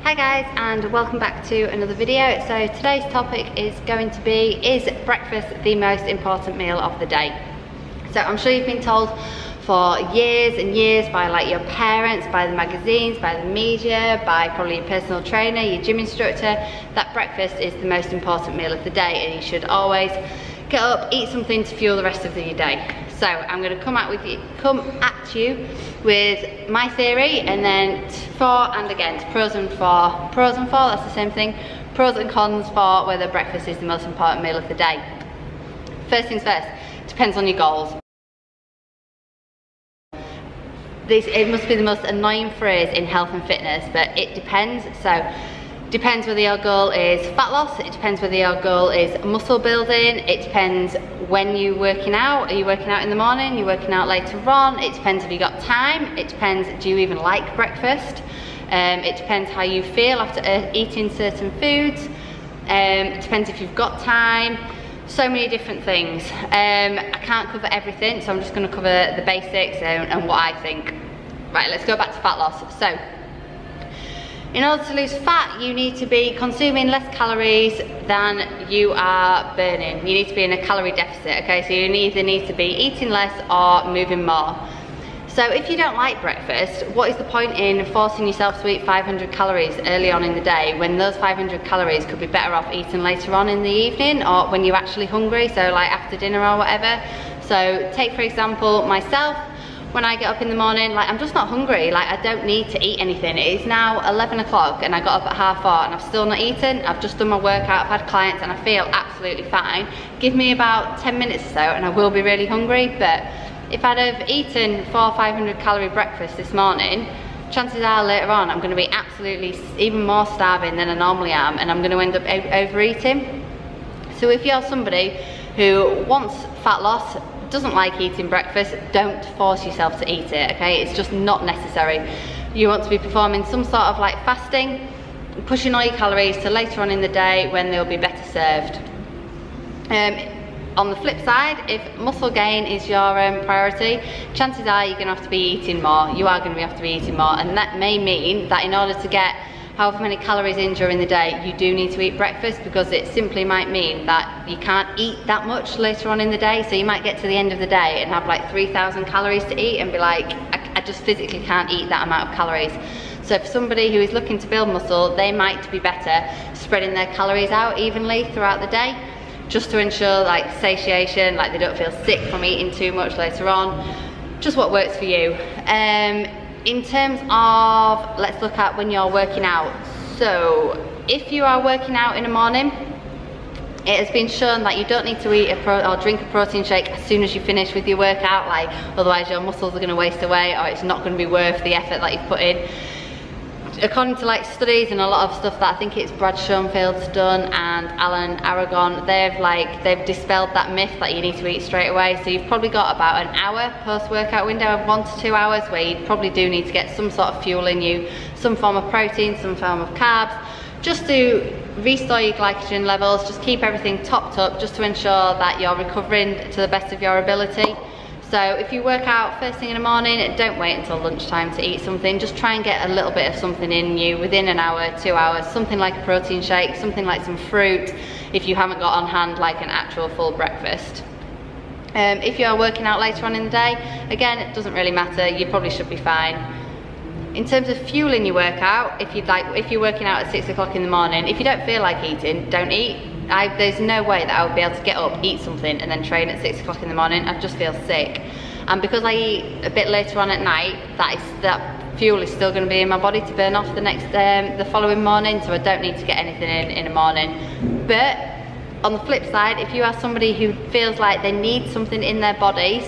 Hi guys, and welcome back to another video. So today's topic is going to be, is breakfast the most important meal of the day? So I'm sure you've been told for years and years by like your parents, by the magazines, by the media, by probably your personal trainer, your gym instructor, that breakfast is the most important meal of the day and you should always get up, eat something to fuel the rest of your day. So I'm going to come at you with my theory, and then for and against, pros and for, that's the same thing, pros and cons for whether breakfast is the most important meal of the day. First things first, depends on your goals. It must be the most annoying phrase in health and fitness, but it depends. So depends whether your goal is fat loss, it depends whether your goal is muscle building, it depends when you're working out. Are you working out in the morning, you're working out later on? It depends if you got time, it depends do you even like breakfast, it depends how you feel after eating certain foods, it depends if you've got time. So many different things. I can't cover everything, so I'm just going to cover the basics and what I think. Right, let's go back to fat loss. So in order to lose fat, you need to be consuming less calories than you are burning. You need to be in a calorie deficit, okay? So you either need to be eating less or moving more. So if you don't like breakfast, what is the point in forcing yourself to eat 500 calories early on in the day when those 500 calories could be better off eating later on in the evening or when you're actually hungry, so like after dinner or whatever? So take for example myself, when I get up in the morning, like I'm just not hungry, like I don't need to eat anything. It is now 11 o'clock and I got up at 4:30 and I've still not eaten. I've just done my workout, I've had clients and I feel absolutely fine. Give me about 10 minutes or so and I will be really hungry, but if I'd have eaten 400 or 500 calorie breakfast this morning, chances are later on I'm going to be absolutely even more starving than I normally am and I'm going to end up overeating. So if you're somebody who wants fat loss, doesn't like eating breakfast, don't force yourself to eat it, okay? It's just not necessary. You want to be performing some sort of like fasting, pushing all your calories to later on in the day when they'll be better served. On the flip side, if muscle gain is your priority, chances are you're going to have to be eating more. You are going to have to be eating more, and that may mean that in order to get however many calories in during the day, you do need to eat breakfast, because it simply might mean that you can't eat that much later on in the day. So you might get to the end of the day and have like 3,000 calories to eat and be like, I just physically can't eat that amount of calories. So for somebody who is looking to build muscle, they might be better spreading their calories out evenly throughout the day, just to ensure like satiation, like they don't feel sick from eating too much later on. Just what works for you. In terms of, let's look at when you're working out. So if you are working out in the morning, it has been shown that you don't need to eat or drink a protein shake as soon as you finish with your workout, like otherwise your muscles are going to waste away or it's not going to be worth the effort that you've put in. According to like studies and a lot of stuff that I think it's Brad Schoenfeld's done and Alan Aragon, they've dispelled that myth that you need to eat straight away. So you've probably got about an hour post-workout window of 1 to 2 hours where you probably do need to get some sort of fuel in you, some form of protein, some form of carbs, just to restore your glycogen levels, just keep everything topped up, just to ensure that you're recovering to the best of your ability. So if you work out first thing in the morning, don't wait until lunchtime to eat something. Just try and get a little bit of something in you within an hour, 2 hours, something like a protein shake, something like some fruit, if you haven't got on hand like an actual full breakfast. If you are working out later on in the day, again, it doesn't really matter, you probably should be fine. In terms of fueling your workout, if you're working out at 6 o'clock in the morning, if you don't feel like eating, don't eat. There's no way that I would be able to get up, eat something and then train at 6 o'clock in the morning. I'd just feel sick. And because I eat a bit later on at night, that fuel is still going to be in my body to burn off the following morning, so I don't need to get anything in the morning. But on the flip side, if you are somebody who feels like they need something in their bodies,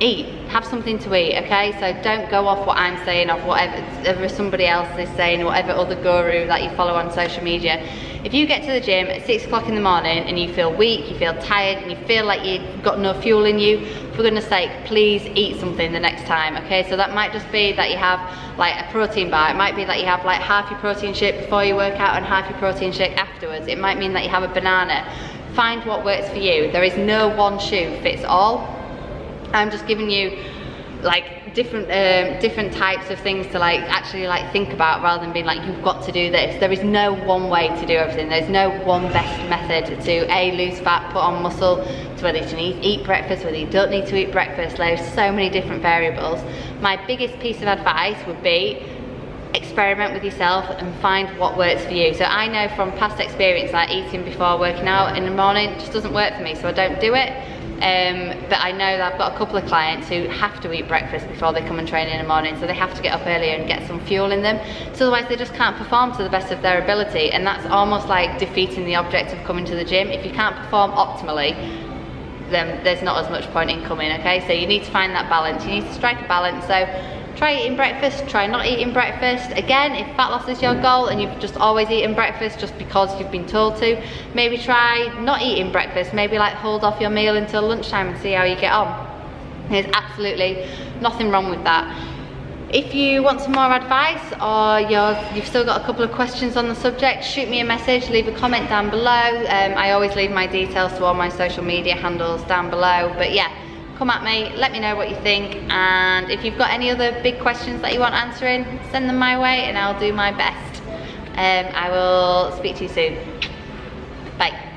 eat, have something to eat, okay? So don't go off what I'm saying, off whatever somebody else is saying, whatever other guru that you follow on social media. If you get to the gym at 6 o'clock in the morning and you feel weak, you feel tired and you feel like you've got no fuel in you, for goodness sake, please eat something the next time, okay? So that might just be that you have like a protein bar, it might be that you have like half your protein shake before you work out and half your protein shake afterwards, it might mean that you have a banana. Find what works for you. There is no one shoe fits all. I'm just giving you like different types of things to like actually like think about, rather than being like, you've got to do this. There is no one way to do everything. There's no one best method to A, lose fat, put on muscle, to whether you can eat breakfast, whether you don't need to eat breakfast. There's so many different variables. My biggest piece of advice would be experiment with yourself and find what works for you. So I know from past experience, like eating before working out in the morning just doesn't work for me, so I don't do it. But I know that I've got a couple of clients who have to eat breakfast before they come and train in the morning, so they have to get up earlier and get some fuel in them, so otherwise they just can't perform to the best of their ability. And that's almost like defeating the object of coming to the gym. If you can't perform optimally, then there's not as much point in coming, okay? So you need to find that balance. You need to strike a balance. So try eating breakfast, try not eating breakfast. Again, if fat loss is your goal and you've just always eaten breakfast just because you've been told to, maybe try not eating breakfast. Maybe like hold off your meal until lunchtime and see how you get on. There's absolutely nothing wrong with that. If you want some more advice, or you've still got a couple of questions on the subject, shoot me a message, leave a comment down below. I always leave my details to all my social media handles down below, but yeah. Come at me, let me know what you think, and if you've got any other big questions that you want answering, send them my way and I'll do my best. I will speak to you soon. Bye.